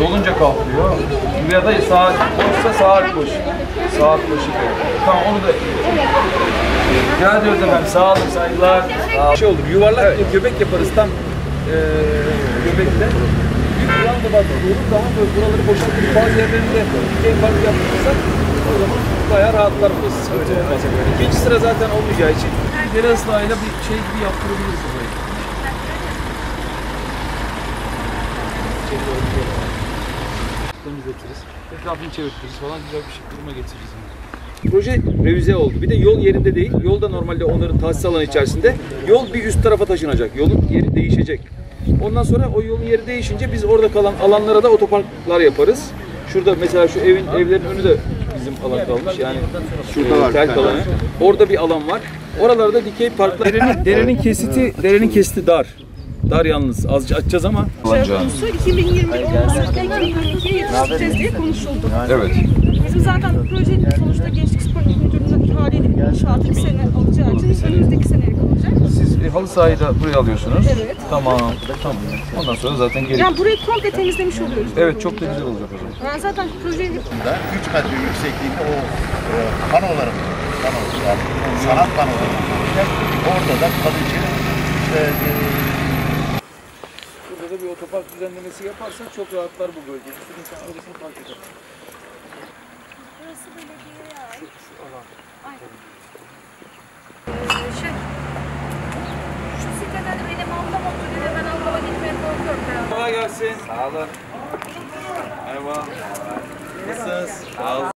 dolunca kalkıyor. Ya da saat boşsa saat boş. Saat boşu kalkıyor. Tamam, onu da rica ediyoruz efendim. Sağ olun, saygılar. Şey olur, yuvarlak bir göbek yaparız tam göbekle. Yuvarlak da bak, daha böyle buraları boşaltıp bazı yerlerinde en farklı yaptırırsak o zaman bayağı rahatlar burası. Sıkıntı olmaz. İkinci sıra zaten olmayacağı için deri ıslahıyla bir şey gibi yaptırabiliriz burayı. Temizletiriz. Etrafını çevirtiriz falan, güzel bir şey duruma getiririz. Proje revize oldu. Bir de yol yerinde değil. Yol da normalde onların tahsis alanı içerisinde. Yol bir üst tarafa taşınacak. Yolun yeri değişecek. Ondan sonra o yolun yeri değişince biz orada kalan alanlara da otoparklar yaparız. Şurada mesela şu evlerin önü de bizim alan kalmış. Yani şurada tel alanı. Orada bir alan var. Oralarda dikey parklar. Derenin kesiti dar. Dar yalnız. Azıcık açacağız ama. 2021 olmasıyla 2022'ye yetiştireceğiz diye konuşuldu. Evet. Bizim zaten projenin sonuçta Gençlik Spor Müdürlüğü'nün haliyle inşaatı bir sene alacağı için önümüzdeki seneye kalacak. Siz halı sahayı da buraya alıyorsunuz. Evet. Tamam. Ondan sonra zaten geri... Yani burayı komple temizlemiş oluyoruz. Evet, çok da güzel olacak o zaman. Yani zaten projeyi... 3 metre yüksekliğinde o panoları yani sanat panoları olacak. Orada da kalıcı işte... Burada da bir otopark düzenlemesi yaparsak çok rahatlar bu bölge. Üstün insan öylesini park eder. Burası belediyeye ait. Şu siteden de benim ablam oturuyor ve ben ablama gitmeye korkuyorum. Kolay gelsin. Sağ olun. Merhaba. Nasılsınız? Sağ olun.